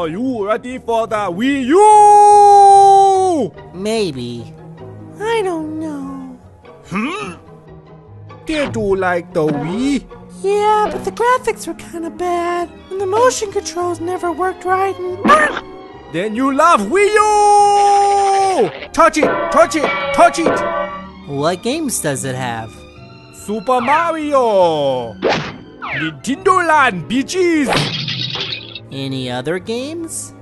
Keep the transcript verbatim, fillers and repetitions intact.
Are you ready for the Wii U? Maybe. I don't know. Hmm? Did you like the Wii? Yeah, but the graphics were kind of bad, and the motion controls never worked right. And then you love Wii U! Touch it! Touch it! Touch it! What games does it have? Super Mario! Nintendo Land, bitches! Any other games?